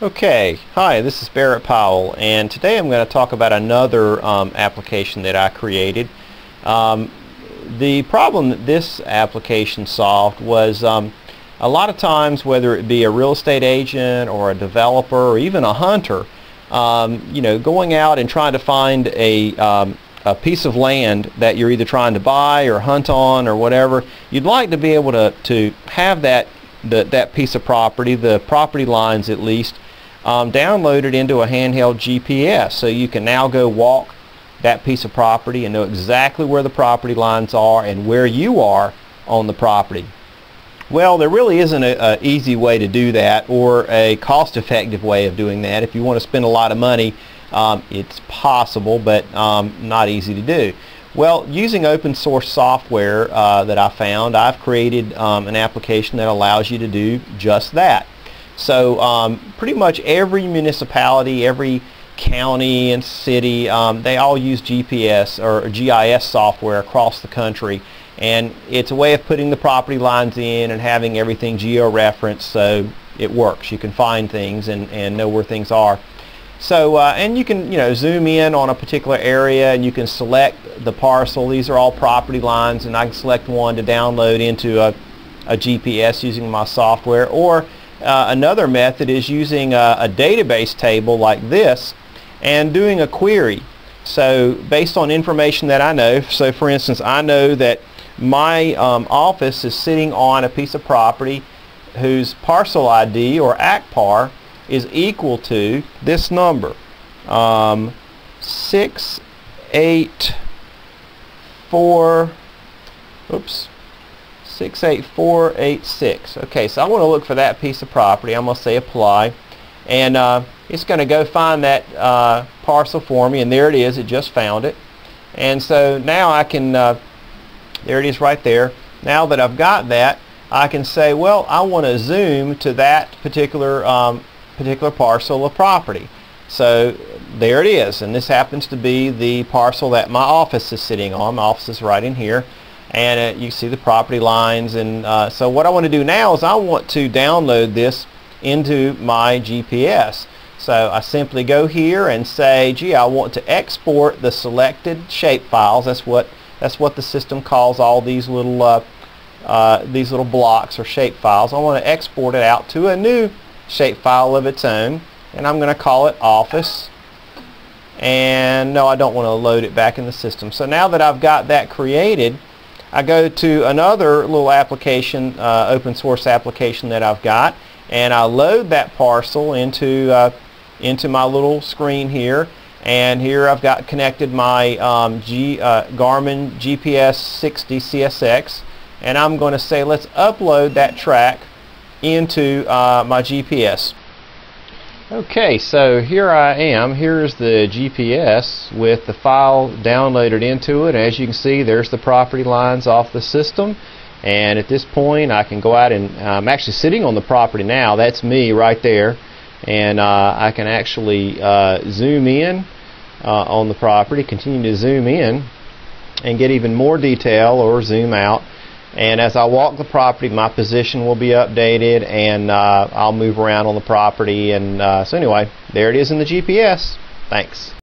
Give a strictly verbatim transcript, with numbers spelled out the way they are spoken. Okay, hi, this is Barrett Powell, and today I'm going to talk about another um, application that I created. Um, the problem that this application solved was um, a lot of times, whether it be a real estate agent or a developer or even a hunter, um, you know, going out and trying to find a, um, a piece of land that you're either trying to buy or hunt on or whatever, you'd like to be able to, to have that, the, that piece of property, the property lines at least, Um, downloaded into a handheld G P S, so you can now go walk that piece of property and know exactly where the property lines are and where you are on the property. Well, there really isn't an easy way to do that or a cost-effective way of doing that. If you want to spend a lot of money, um, it's possible, but um, not easy to do. Well, using open source software uh, that I found, I've created um, an application that allows you to do just that. So um, pretty much every municipality, every county and city, um, they all use G P S or G I S software across the country, and it's a way of putting the property lines in and having everything geo-referenced, so it works. You can find things and, and know where things are. So uh, and you can you know zoom in on a particular area, and you can select the parcel. These are all property lines, and I can select one to download into a, a G P S using my software. Or Uh, another method is using a, a database table like this and doing a query. So based on information that I know, so for instance, I know that my um, office is sitting on a piece of property whose parcel I D or A C P A R is equal to this number, um, six eight four, oops, six eight four eight six. Okay, so I want to look for that piece of property. I'm going to say apply, and uh, it's going to go find that uh, parcel for me, and there it is. It just found it. And so now I can, uh, there it is right there. Now that I've got that, I can say, well, I want to zoom to that particular, um, particular parcel of property. So there it is, and this happens to be the parcel that my office is sitting on. My office is right in here. And uh, you see the property lines, and uh, so what I want to do now is I want to download this into my G P S. So I simply go here and say, gee, I want to export the selected shapefiles. That's what that's what the system calls all these little uh, uh, these little blocks or shapefiles. I want to export it out to a new shapefile of its own, and I'm going to call it Office. And no, I don't want to load it back in the system. So now that I've got that created, I go to another little application, uh, open source application that I've got, and I load that parcel into uh, into my little screen here. And here I've got connected my um, G, uh, Garmin G P S sixty C S X, and I'm going to say let's upload that track into uh, my G P S. Okay, so here I am. Here's the G P S with the file downloaded into it. As you can see, there's the property lines off the system, and at this point I can go out and uh, I'm actually sitting on the property now. That's me right there, and uh, I can actually uh, zoom in uh, on the property, continue to zoom in and get even more detail, or zoom out. And as I walk the property, my position will be updated, and uh, I'll move around on the property. And uh, so anyway, there it is in the G P S. Thanks.